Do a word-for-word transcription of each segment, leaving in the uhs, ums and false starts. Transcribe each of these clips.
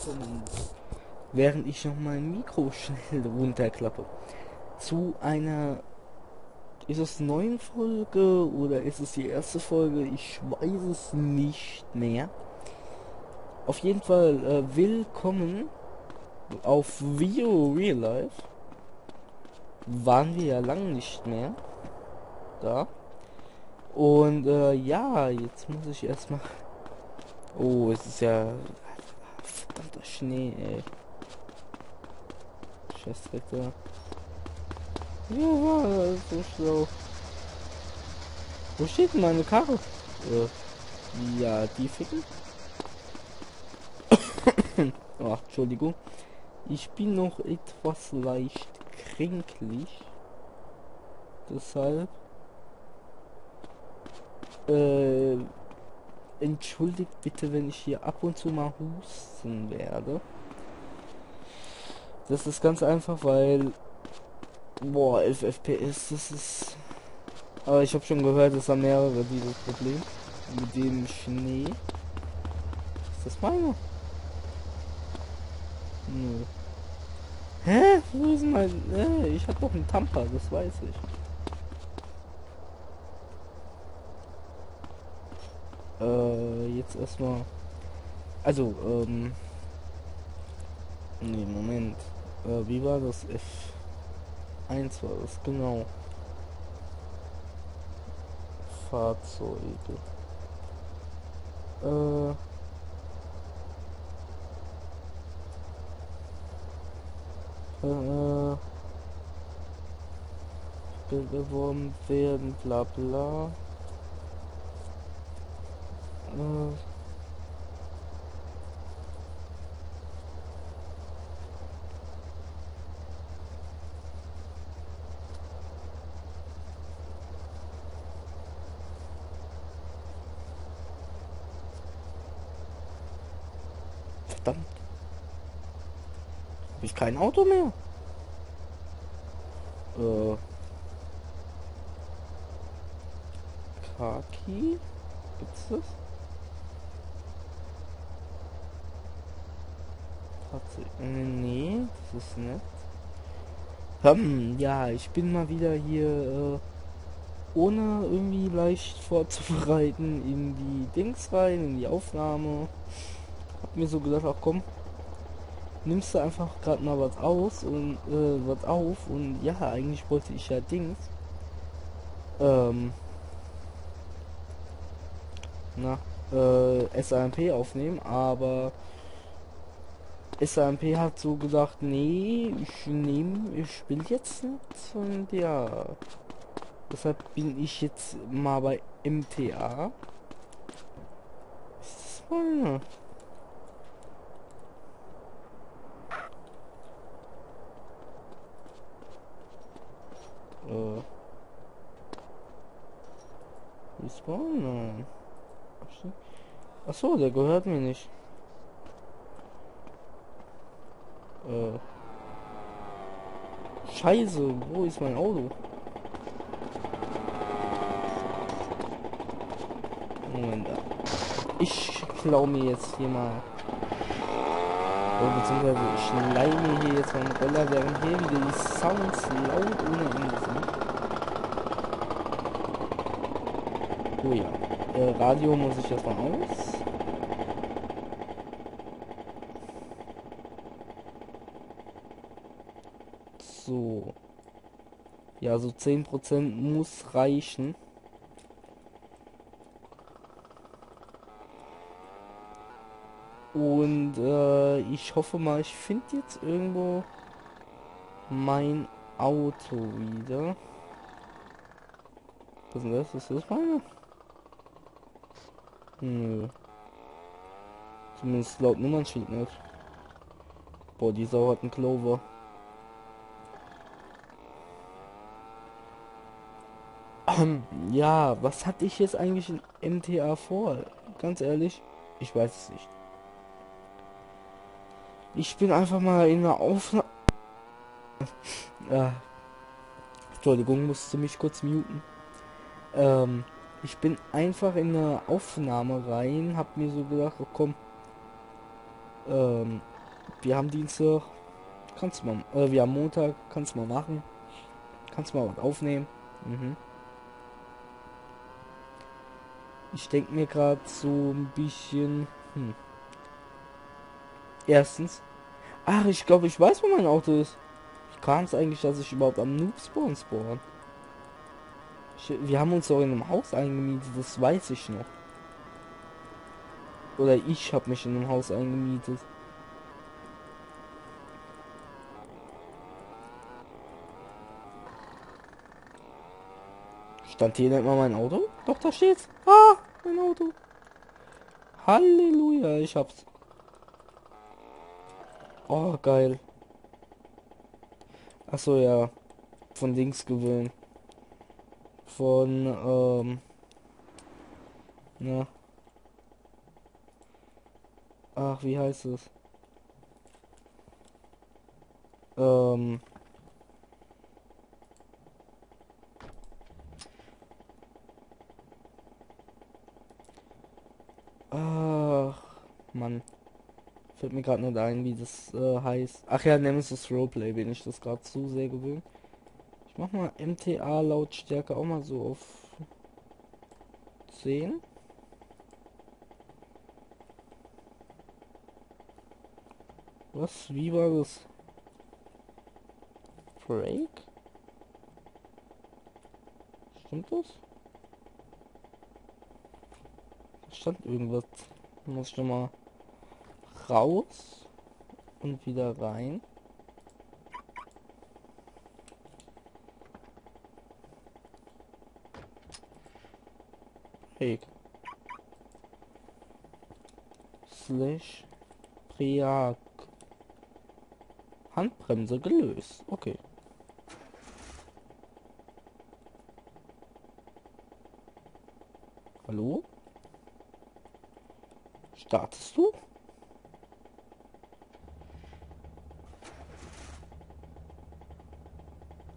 Sekunden. Während ich noch mein Mikro schnell runterklappe. Zu einer... Ist es neuen Folge oder ist es die erste Folge? Ich weiß es nicht mehr. Auf jeden Fall äh, willkommen auf Vio Real Life. Waren wir ja lang nicht mehr da. Und äh, ja, jetzt muss ich erstmal... Oh, es ist ja... Verdammter Schnee, ey. Scheißdreck da. Ja, das ist so schlau. Wo steht denn meine Karre? Äh, ja, die ficken. Ach, Entschuldigung. Ich bin noch etwas leicht kränklich. Deshalb... Äh, entschuldigt bitte, wenn ich hier ab und zu mal husten werde. Das ist ganz einfach, weil... Boah, elf F P S, das ist... Aber ich habe schon gehört, es haben mehrere dieses Problem. Mit dem Schnee. Ist das meine? Nö. Hä? Wo ist mein... Äh, ich habe doch einen Tamper, das weiß ich. Äh, jetzt erstmal... Also, ähm... Nee, Moment. Äh, wie war das? F eins war das, genau. Fahrzeuge. Äh... Äh... beworben werden, bla bla. Verdammt. Habe ich kein Auto mehr? Äh. Kaki? Gibt's das? Nee, das ist nett. Hm, ja, ich bin mal wieder hier äh, ohne irgendwie leicht vorzubereiten in die Dings rein, in die Aufnahme. Hab mir so gedacht, ach komm, nimmst du einfach gerade mal was aus und äh, was auf und ja, eigentlich wollte ich ja Dings. Ähm, na, äh, S A M P aufnehmen, aber S A M P hat so gesagt, nee, ich nehme, ich will jetzt nicht und ja, deshalb bin ich jetzt mal bei M T A. Ist das meine? Äh. Ist meine? Ach so, der gehört mir nicht. Scheiße, wo ist mein Auto? Moment. Ich klau mir jetzt hier mal. Oh, beziehungsweise ich leih mir hier jetzt meinen Roller, während hier wieder die Sounds laut ohne Ende sind. Oh ja. Äh, Radio muss ich jetzt mal aus. So. Ja, so zehn Prozent muss reichen. Und äh, ich hoffe mal, ich finde jetzt irgendwo mein Auto wieder. Was ist das? Ist das meine? Nö. Zumindest laut Nummernschild nicht. Boah, die Sau hat einen Clover. Ja, was hatte ich jetzt eigentlich in M T A vor? Ganz ehrlich, ich weiß es nicht. Ich bin einfach mal in der Aufnahme... ah. Entschuldigung, musste mich kurz muten. Ähm, ich bin einfach in der Aufnahme rein, hab mir so gedacht, oh komm... Ähm, Wir haben Dienstag, kannst du mal, äh, wir haben Montag, kannst du mal machen. Kannst du mal was aufnehmen. Mhm. Ich denke mir gerade so ein bisschen, hm. Erstens, ach, ich glaube, ich weiß, wo mein Auto ist. Ich kam es eigentlich, dass ich überhaupt am Noob-Spawn spawn. Ich, wir haben uns auch in einem Haus eingemietet, das weiß ich noch. Oder ich habe mich in einem Haus eingemietet. Stand hier nicht mal mein Auto? Doch, da steht's. Ah, mein Auto. Halleluja, ich hab's. Oh, geil. Achso, ja. Von Dings gewöhnen. Von, ähm... na. Ach, wie heißt es? Ähm... Ach, Mann. Fällt mir gerade nicht ein, wie das äh, heißt. Ach ja, Nemesis Roleplay, bin ich das gerade zu sehr gewöhnt. Ich mach mal M T A Lautstärke auch mal so auf zehn. Was? Wie war das? Break? Stimmt das? Da stand irgendwas. Muss ich noch mal raus und wieder rein. Hey. Slash Priak. Handbremse gelöst. Okay. Hallo? Startest du?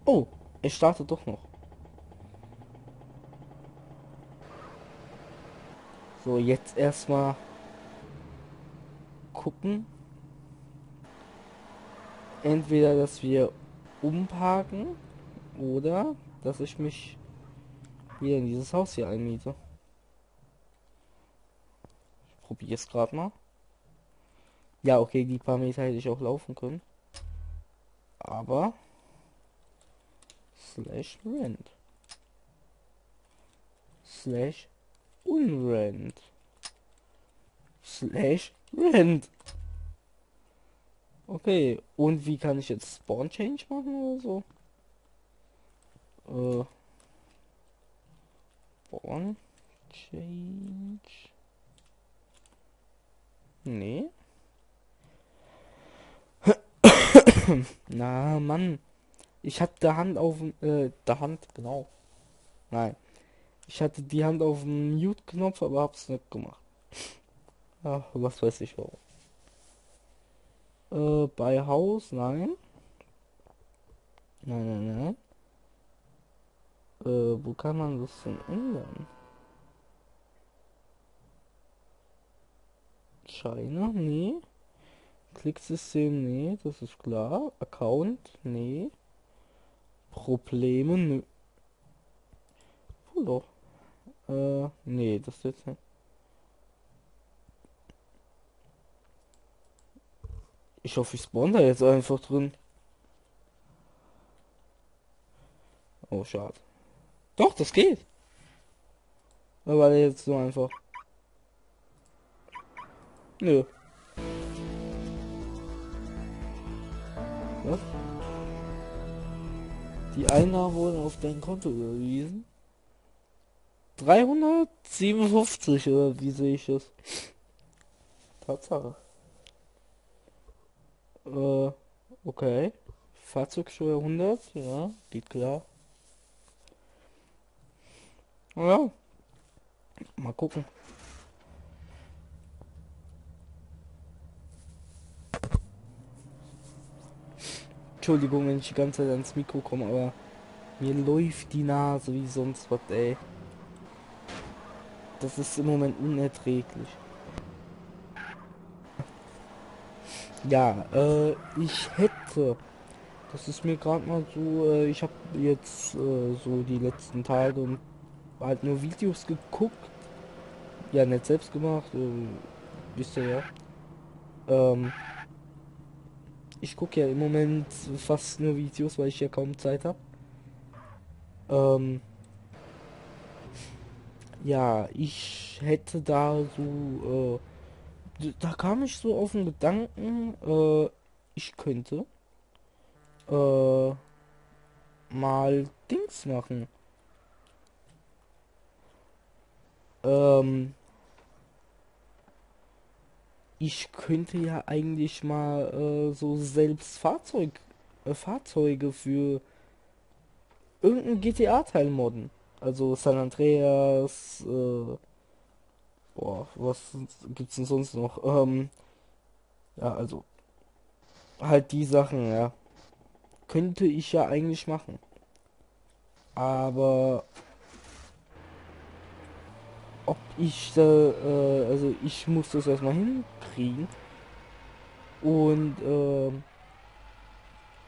Oh, ich starte doch noch. So, jetzt erstmal gucken. Entweder, dass wir umparken oder dass ich mich wieder in dieses Haus hier einmiete. Ich probiere es gerade mal. Ja, okay, die paar Meter hätte ich auch laufen können. Aber... Slash Rent. Slash Unrent. Slash Rent. Okay, und wie kann ich jetzt Spawn Change machen oder so? Äh. Spawn Change. Nee. Na, Mann. Ich hatte die Hand auf dem, äh, der Hand, genau. Nein. Ich hatte die Hand auf dem Mute-Knopf, aber hab's nicht gemacht. Ach, was weiß ich warum. Äh, bei Haus, nein. Nein, nein, nein. Äh, wo kann man das denn ändern? Scheine, nee. Klicksystem, nee, das ist klar. Account, nee. Probleme, nö. Oh, doch. Äh, nee, das jetzt nicht. Ich hoffe, ich spawn da jetzt einfach drin. Oh, schade. Doch, das geht. Aber jetzt so einfach. Nö. Was? Die Einnahmen wurden auf dein Konto überwiesen. dreihundertsiebenundfünfzig oder wie sehe ich es? Tatsache. Äh, okay. Fahrzeugsteuer hundert, ja, geht klar. Ja. Mal gucken. Entschuldigung, wenn ich die ganze Zeit ans Mikro komme, aber mir läuft die Nase wie sonst was, ey. Das ist im Moment unerträglich. Ja, äh, ich hätte, das ist mir gerade mal so, äh, ich habe jetzt äh, so die letzten Tage halt nur Videos geguckt, ja, nicht selbst gemacht, äh, wisst ihr ja. Ähm, ich gucke ja im Moment fast nur Videos, weil ich ja kaum Zeit habe. Ähm, ja, ich hätte da so, äh, da kam ich so auf den Gedanken, äh, ich könnte äh, mal Dings machen. Ähm, ich könnte ja eigentlich mal äh, so selbst Fahrzeug, äh, Fahrzeuge für irgendeinen G T A-Teil modden. Also San Andreas, äh, boah, was gibt's denn sonst noch? Ähm, ja, also halt die Sachen, ja. Könnte ich ja eigentlich machen. Aber ob ich da, äh, also ich muss das erstmal hinkriegen. Und äh,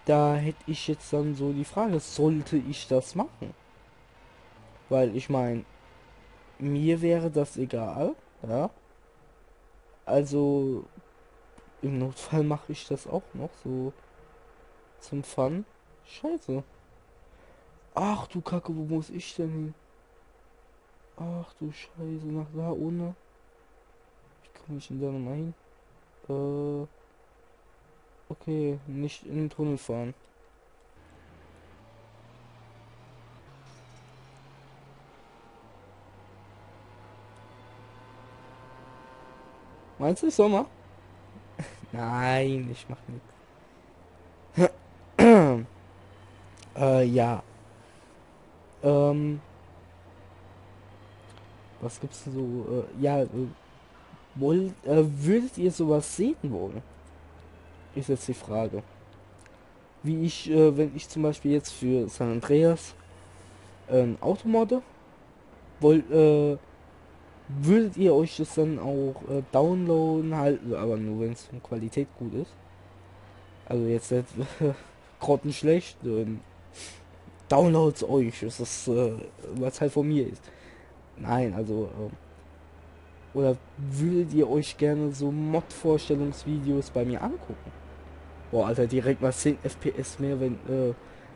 da hätte ich jetzt dann so die Frage, sollte ich das machen? Weil ich meine, mir wäre das egal, ja. Also im Notfall mache ich das auch noch so zum Fun. Scheiße. Ach du Kacke, wo muss ich denn hin? Ach du Scheiße, nach da ohne. Wie komme ich denn da nochmal hin? Äh, okay, nicht in den Tunnel fahren. Meinst du, ich soll mal? Nein, ich mach nichts. äh, ja. Ähm. Was gibt's denn so? Äh, ja, äh, wollt, äh, würdet ihr sowas sehen wollen? Ist jetzt die Frage. Wie ich, äh, wenn ich zum Beispiel jetzt für San Andreas äh, ein Auto modde, wollt, äh, würdet ihr euch das dann auch äh, downloaden, halt, aber nur wenn es von Qualität gut ist. Also jetzt nicht äh, grottenschlecht, äh, downloads euch, ist das, äh, was halt von mir ist. Nein, also, äh, oder würdet ihr euch gerne so Mod-Vorstellungsvideos bei mir angucken? Boah, Alter, direkt mal zehn F P S mehr, wenn, äh,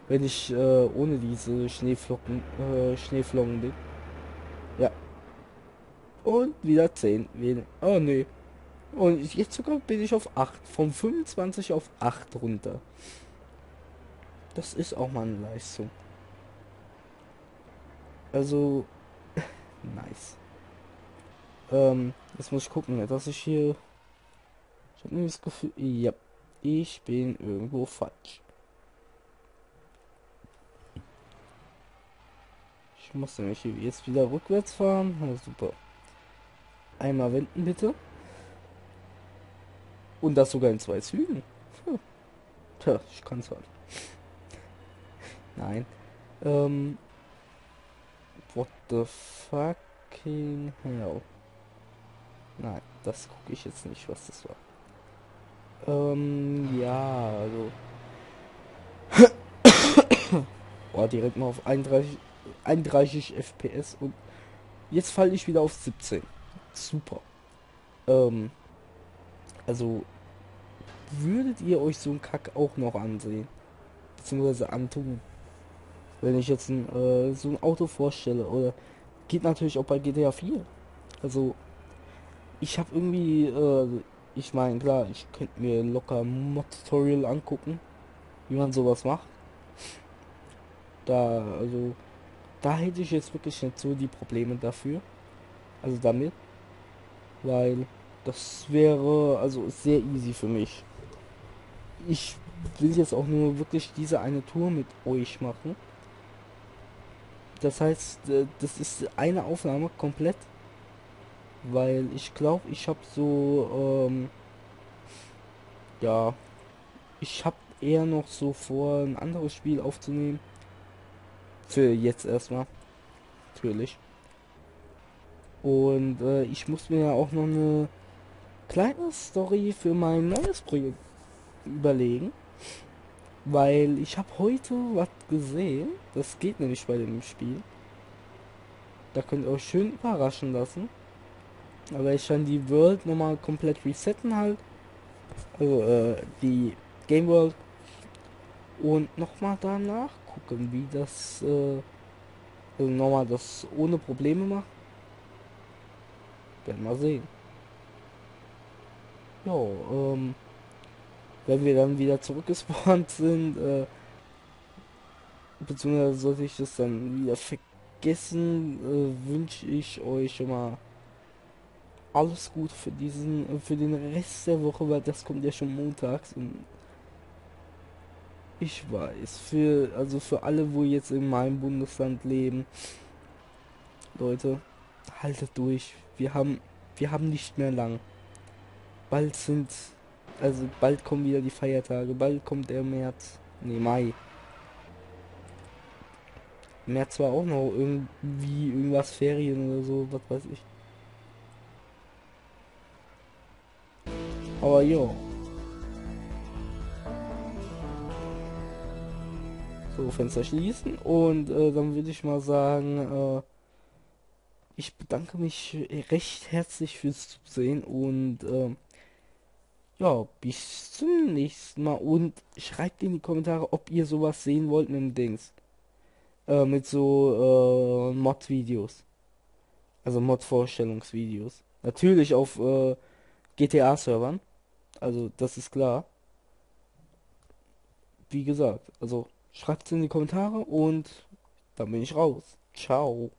wenn ich äh, ohne diese Schneeflocken, äh, Schneeflocken bin. Ja. Und wieder zehn. Oh ne. Und jetzt sogar bin ich auf acht. Von fünfundzwanzig auf acht runter. Das ist auch mal eine Leistung. Also, nice. Ähm, jetzt muss ich gucken, dass ich hier... Ich habe nämlich das Gefühl... Ja, ich bin irgendwo falsch. Ich muss nämlich jetzt wieder rückwärts fahren. Ja, super. Einmal wenden bitte. Und das sogar in zwei Zügen. Hm. Tja, ich kann's halt. Nein. Ähm. What the fucking hell. Nein, das gucke ich jetzt nicht, was das war. Ähm, ja, also. Boah, direkt mal auf einunddreißig F P S und jetzt falle ich wieder auf siebzehn. Super. Ähm, also würdet ihr euch so einen Kack auch noch ansehen, beziehungsweise antun, wenn ich jetzt ein, äh, so ein Auto vorstelle? Oder geht natürlich auch bei G T A vier. Also ich habe irgendwie, äh, ich meine klar, ich könnte mir locker Mod-Tutorial angucken, wie man sowas macht. Da, also da hätte ich jetzt wirklich nicht so die Probleme dafür. Also damit, weil das wäre also sehr easy für mich. Ich will jetzt auch nur wirklich diese eine Tour mit euch machen. Das heißt, das ist eine Aufnahme komplett, weil ich glaube, ich habe so, ähm, ja, ich habe eher noch so vor, ein anderes Spiel aufzunehmen. Für jetzt erstmal, natürlich. Und äh, ich muss mir ja auch noch eine kleine Story für mein neues Projekt überlegen, weil ich habe heute was gesehen, das geht nämlich bei dem Spiel. Da könnt ihr euch schön überraschen lassen. Aber ich kann die World nochmal komplett resetten halt. Also äh, die Game World. Und nochmal danach gucken, wie das äh, also nochmal das ohne Probleme macht. Werden wir sehen. Jo, ähm, wenn wir dann wieder zurückgespawnt sind, äh, beziehungsweise sollte ich das dann wieder vergessen, äh, wünsche ich euch schon mal alles gut für diesen, für den Rest der Woche, weil das kommt ja schon montags und ich weiß, für, also für alle, wo jetzt in meinem Bundesland leben, Leute, haltet durch, wir haben, wir haben nicht mehr lang. Bald sind, also bald kommen wieder die Feiertage, bald kommt der März, nee Mai. März war auch noch irgendwie irgendwas Ferien oder so, was weiß ich. Aber jo. So, Fenster schließen und äh, dann würde ich mal sagen, äh, ich bedanke mich recht herzlich fürs Zusehen und äh, ja, bis zum nächsten Mal und schreibt in die Kommentare, ob ihr sowas sehen wollt mit dem Dings. Äh, mit so äh, Mod-Videos. Also Mod-Vorstellungsvideos. Natürlich auf äh, G T A-Servern. Also das ist klar. Wie gesagt, also schreibt es in die Kommentare und dann bin ich raus. Ciao.